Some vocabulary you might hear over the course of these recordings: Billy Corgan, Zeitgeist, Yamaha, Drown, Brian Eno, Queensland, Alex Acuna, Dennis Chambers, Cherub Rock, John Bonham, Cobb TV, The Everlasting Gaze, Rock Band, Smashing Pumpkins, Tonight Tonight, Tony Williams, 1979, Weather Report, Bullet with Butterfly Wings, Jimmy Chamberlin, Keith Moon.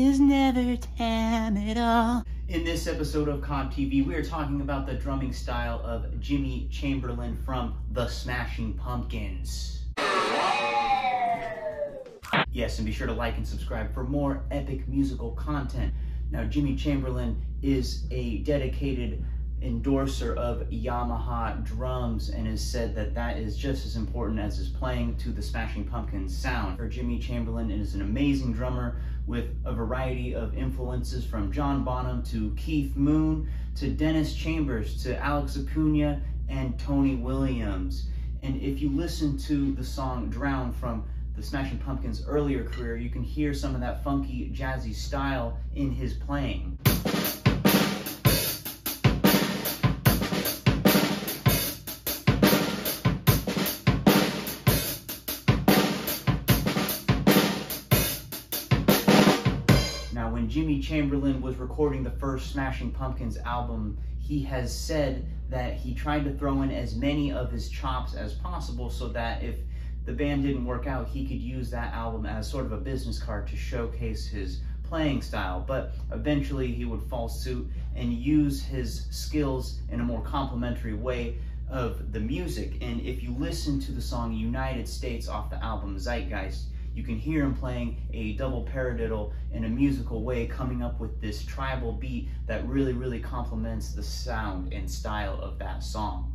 is never time at all. In this episode of Cobb TV, we are talking about the drumming style of Jimmy Chamberlin from the Smashing Pumpkins. Yes, and be sure to like and subscribe for more epic musical content. Now, Jimmy Chamberlin is a dedicated endorser of Yamaha drums and has said that that is just as important as his playing to the Smashing Pumpkins sound. For Jimmy Chamberlin is an amazing drummer with a variety of influences, from John Bonham to Keith Moon to Dennis Chambers to Alex Acuna and Tony Williams. And if you listen to the song Drown from the Smashing Pumpkins' earlier career, you can hear some of that funky, jazzy style in his playing. Jimmy Chamberlin was recording the first Smashing Pumpkins album, he has said that he tried to throw in as many of his chops as possible so that if the band didn't work out, he could use that album as sort of a business card to showcase his playing style. But eventually he would fall suit and use his skills in a more complimentary way of the music. And if you listen to the song United States off the album Zeitgeist, you can hear him playing a double paradiddle in a musical way, coming up with this tribal beat that really, really complements the sound and style of that song.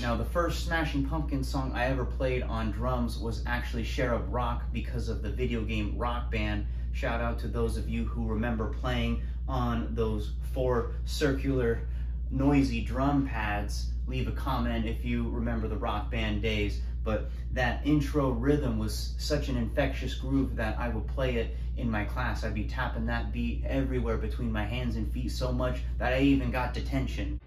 Now, the first Smashing Pumpkins song I ever played on drums was actually Cherub Rock, because of the video game Rock Band. Shout out to those of you who remember playing on those 4 circular noisy drum pads. Leave a comment if you remember the Rock Band days, but that intro rhythm was such an infectious groove that I would play it in my class. I'd be tapping that beat everywhere between my hands and feet so much that I even got detention.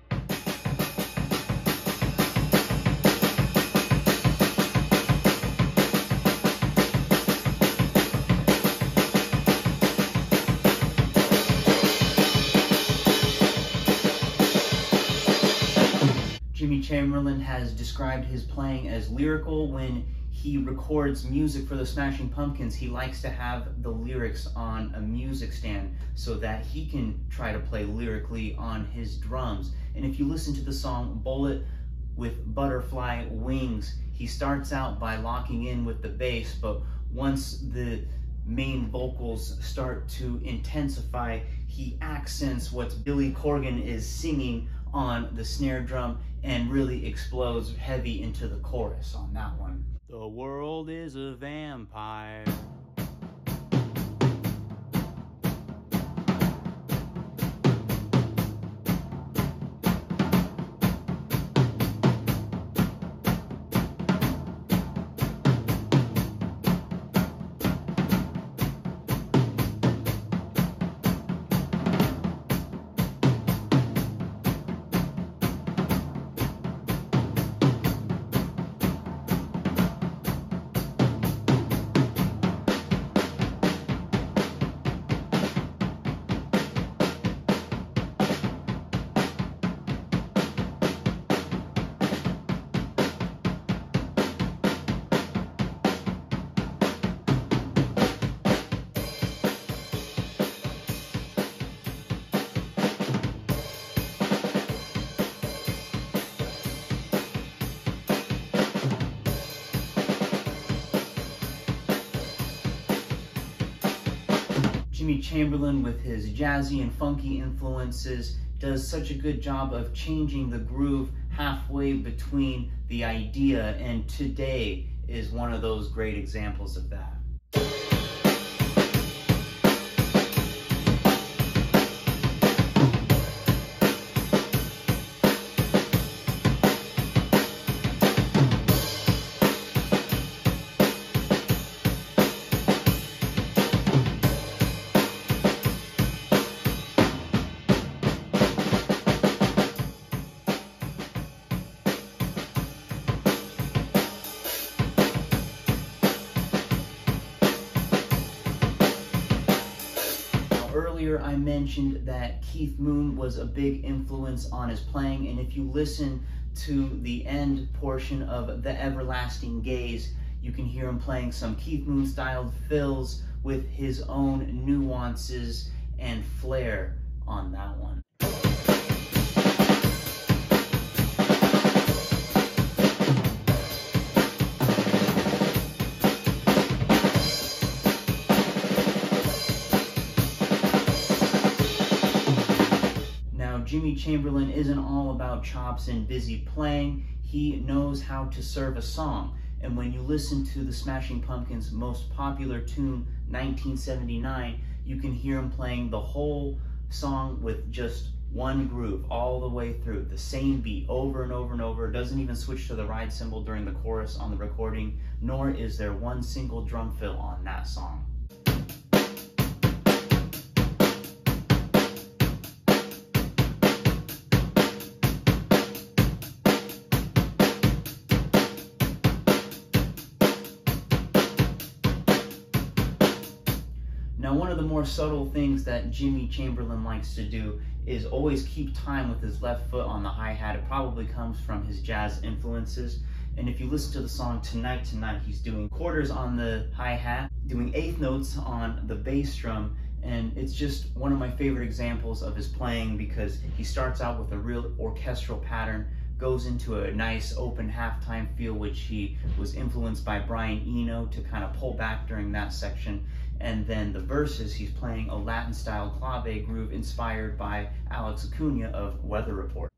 Jimmy Chamberlin has described his playing as lyrical. When he records music for the Smashing Pumpkins, he likes to have the lyrics on a music stand so that he can try to play lyrically on his drums. And if you listen to the song Bullet with Butterfly Wings, he starts out by locking in with the bass, but once the main vocals start to intensify, he accents what Billy Corgan is singing on the snare drum and really explodes heavy into the chorus on that one. The world is a vampire. Jimmy Chamberlin, with his jazzy and funky influences, does such a good job of changing the groove halfway between the idea, and Today is one of those great examples of that. earlier I mentioned that Keith Moon was a big influence on his playing, and if you listen to the end portion of The Everlasting Gaze, you can hear him playing some Keith Moon styled fills with his own nuances and flair on that one. Jimmy Chamberlin isn't all about chops and busy playing. He knows how to serve a song. And when you listen to the Smashing Pumpkins' most popular tune, 1979, you can hear him playing the whole song with just one groove all the way through. The same beat over and over and over. It doesn't even switch to the ride cymbal during the chorus on the recording, nor is there one single drum fill on that song. More subtle things that Jimmy Chamberlin likes to do is always keep time with his left foot on the hi-hat. It probably comes from his jazz influences. And if you listen to the song Tonight Tonight, he's doing quarters on the hi-hat, doing eighth notes on the bass drum, and it's just one of my favorite examples of his playing because he starts out with a real orchestral pattern, goes into a nice open halftime feel, which he was influenced by Brian Eno to kind of pull back during that section. And then the verses, he's playing a Latin-style clave groove inspired by Alex Acuna of Weather Report.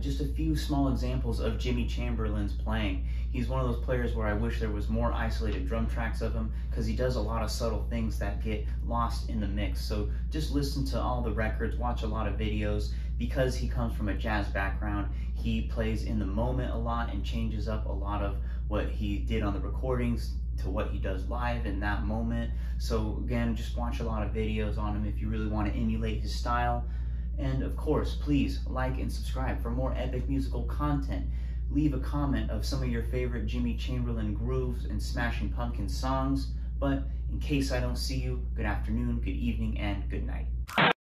Just a few small examples of Jimmy Chamberlin's playing. He's one of those players where I wish there was more isolated drum tracks of him because he does a lot of subtle things that get lost in the mix. So just listen to all the records, watch a lot of videos. Because he comes from a jazz background, he plays in the moment a lot and changes up a lot of what he did on the recordings to what he does live in that moment. So again, just watch a lot of videos on him if you really want to emulate his style. And of course, please like and subscribe for more epic musical content. Leave a comment of some of your favorite Jimmy Chamberlin grooves and Smashing Pumpkins songs. But in case I don't see you, good afternoon, good evening, and